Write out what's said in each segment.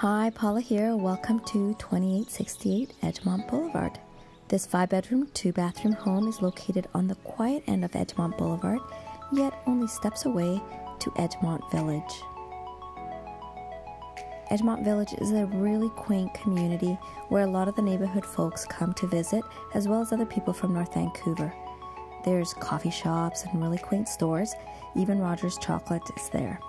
Hi, Paula here. Welcome to 2868 Edgemont Boulevard. This 5-bedroom, 2-bathroom home is located on the quiet end of Edgemont Boulevard, yet only steps away to Edgemont Village. Edgemont Village is a really quaint community where a lot of the neighborhood folks come to visit, as well as other people from North Vancouver. There's coffee shops and really quaint stores. Even Rogers Chocolate is there.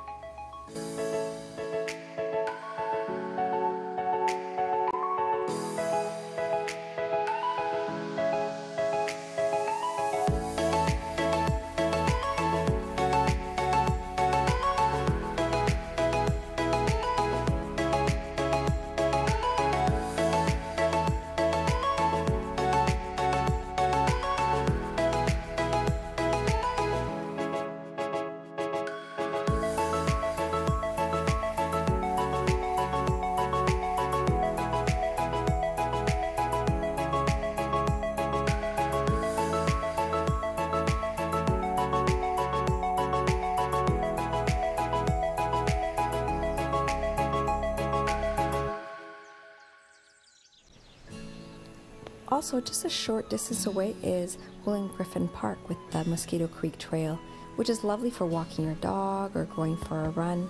Also, just a short distance away is Willing Griffin Park with the Mosquito Creek Trail, which is lovely for walking your dog or going for a run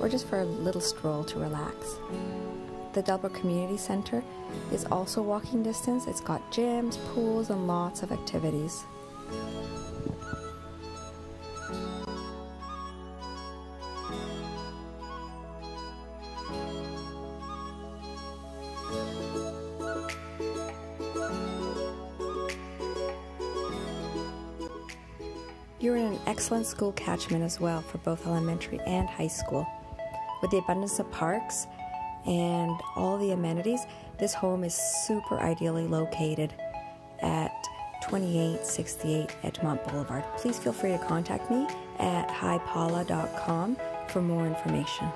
or just for a little stroll to relax. The Delbrook Community Centre is also walking distance. It's got gyms, pools, and lots of activities. You're in an excellent school catchment as well for both elementary and high school. With the abundance of parks and all the amenities, this home is super ideally located at 2868 Edgemont Boulevard. Please feel free to contact me at hipaula.com for more information.